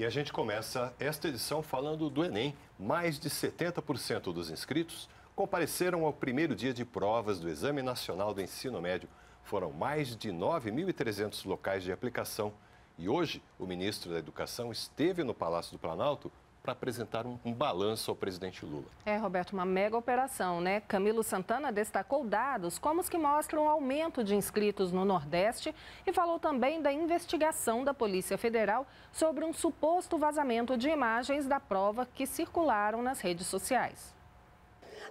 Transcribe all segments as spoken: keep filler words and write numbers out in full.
E a gente começa esta edição falando do Enem. Mais de setenta por cento dos inscritos compareceram ao primeiro dia de provas do Exame Nacional do Ensino Médio. Foram mais de nove mil e trezentos locais de aplicação. E hoje, o ministro da Educação esteve no Palácio do Planalto para apresentar um, um balanço ao presidente Lula. É, Roberto, uma mega operação, né? Camilo Santana destacou dados como os que mostram o aumento de inscritos no Nordeste e falou também da investigação da Polícia Federal sobre um suposto vazamento de imagens da prova que circularam nas redes sociais.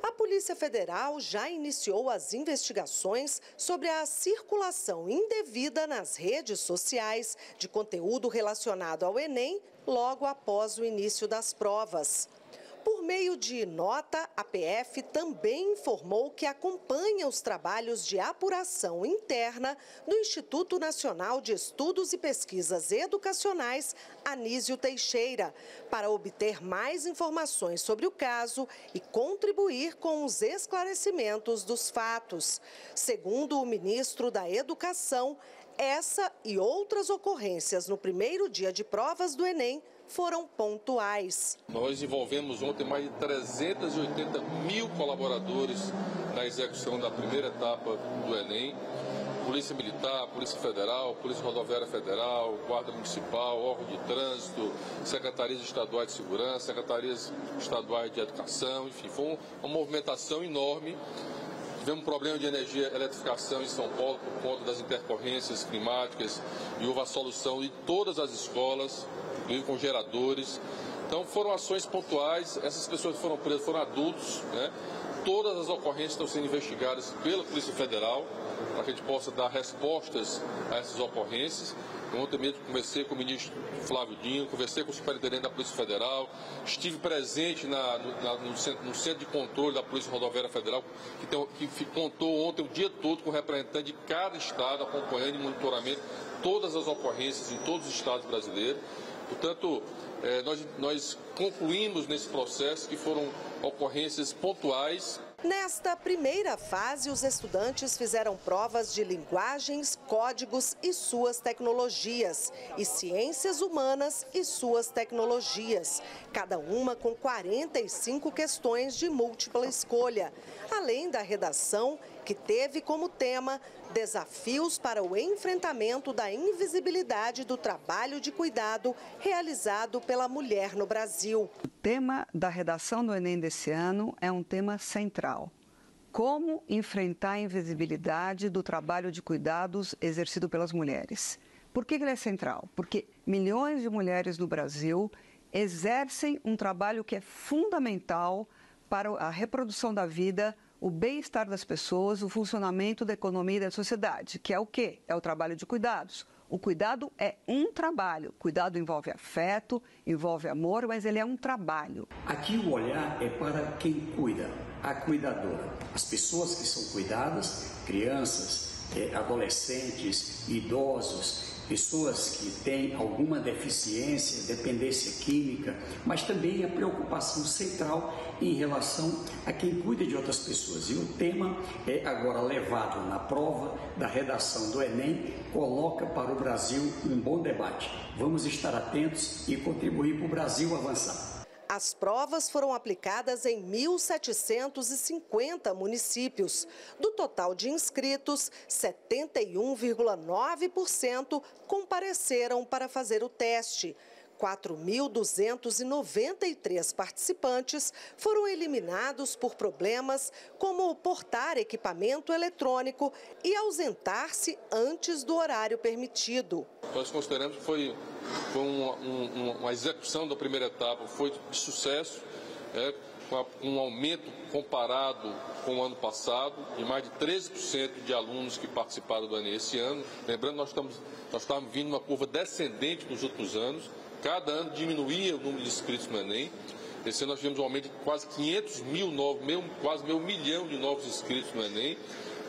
A Polícia Federal já iniciou as investigações sobre a circulação indevida nas redes sociais de conteúdo relacionado ao Enem logo após o início das provas. Por meio de nota, a P F também informou que acompanha os trabalhos de apuração interna do Instituto Nacional de Estudos e Pesquisas Educacionais, Anísio Teixeira, para obter mais informações sobre o caso e contribuir com os esclarecimentos dos fatos. Segundo o ministro da Educação, essa e outras ocorrências no primeiro dia de provas do Enem foram pontuais. Nós envolvemos ontem mais de trezentos e oitenta mil colaboradores na execução da primeira etapa do Enem. Polícia Militar, Polícia Federal, Polícia Rodoviária Federal, Guarda Municipal, órgão de trânsito, Secretarias Estaduais de Segurança, Secretarias Estaduais de Educação, enfim, foi uma movimentação enorme. Tivemos um problema de energia e eletrificação em São Paulo por conta das intercorrências climáticas e houve a solução de todas as escolas, inclusive com geradores. Então foram ações pontuais, essas pessoas que foram presas foram adultos, né? Todas as ocorrências estão sendo investigadas pela Polícia Federal para que a gente possa dar respostas a essas ocorrências. Ontem mesmo conversei com o ministro Flávio Dino, conversei com o superintendente da Polícia Federal, estive presente na, na, no, centro, no centro de controle da Polícia Rodoviária Federal, que, tem, que contou ontem o dia todo com o representante de cada estado, acompanhando e monitoramento todas as ocorrências em todos os estados brasileiros. Portanto, é, nós, nós concluímos nesse processo que foram ocorrências pontuais. Nesta primeira fase, os estudantes fizeram provas de linguagens, códigos e suas tecnologias, e ciências humanas e suas tecnologias, cada uma com quarenta e cinco questões de múltipla escolha, além da redação, que teve como tema desafios para o enfrentamento da invisibilidade do trabalho de cuidado realizado pela mulher no Brasil. O tema da redação do Enem desse ano é um tema central. Como enfrentar a invisibilidade do trabalho de cuidados exercido pelas mulheres? Por que ele é central? Porque milhões de mulheres no Brasil exercem um trabalho que é fundamental para a reprodução da vida, o bem-estar das pessoas, o funcionamento da economia e da sociedade, que é o quê? É o trabalho de cuidados. O cuidado é um trabalho. Cuidado envolve afeto, envolve amor, mas ele é um trabalho. Aqui o olhar é para quem cuida, a cuidadora. As pessoas que são cuidadas, crianças, adolescentes, idosos, pessoas que têm alguma deficiência, dependência química, mas também a preocupação central em relação a quem cuida de outras pessoas. E o tema é agora levado na prova da redação do Enem, coloca para o Brasil um bom debate. Vamos estar atentos e contribuir para o Brasil avançar. As provas foram aplicadas em mil setecentos e cinquenta municípios. Do total de inscritos, setenta e um vírgula nove por cento compareceram para fazer o teste. quatro mil duzentos e noventa e três participantes foram eliminados por problemas como portar equipamento eletrônico e ausentar-se antes do horário permitido. Nós consideramos que foi, foi uma, uma, uma execução da primeira etapa, foi de sucesso, é, um aumento comparado com o ano passado, de mais de treze por cento de alunos que participaram do Enem esse ano. Lembrando, nós estamos, nós estamos vindo uma curva descendente nos últimos anos. Cada ano diminuía o número de inscritos no Enem. Esse ano nós tivemos um aumento de quase quinhentos mil novos, meio, quase meio milhão de novos inscritos no Enem.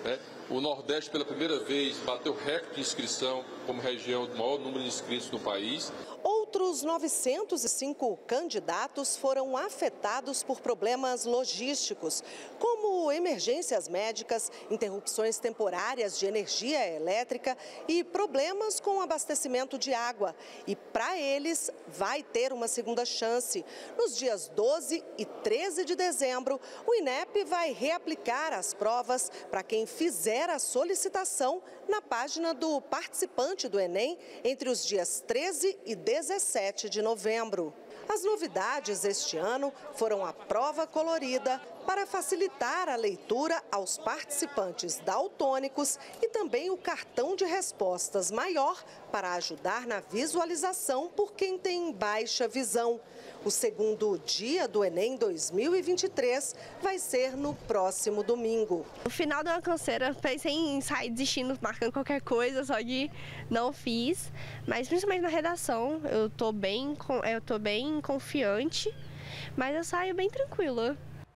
Né? O Nordeste, pela primeira vez, bateu recorde de inscrição como região de maior número de inscritos no país. Outro Outros novecentos e cinco candidatos foram afetados por problemas logísticos, como emergências médicas, interrupções temporárias de energia elétrica e problemas com abastecimento de água. E para eles vai ter uma segunda chance. Nos dias doze e treze de dezembro, o INEP vai reaplicar as provas para quem fizer a solicitação na página do participante do Enem entre os dias treze e dezessete de novembro. As novidades este ano foram a prova colorida para facilitar a leitura aos participantes daltônicos e também o cartão de respostas maior para ajudar na visualização por quem tem baixa visão. O segundo dia do Enem dois mil e vinte e três vai ser no próximo domingo. No final de uma canseira, pensei em sair desistindo, marcando qualquer coisa, só que não fiz. Mas principalmente na redação, eu tô bem, eu tô bem confiante, mas eu saio bem tranquila.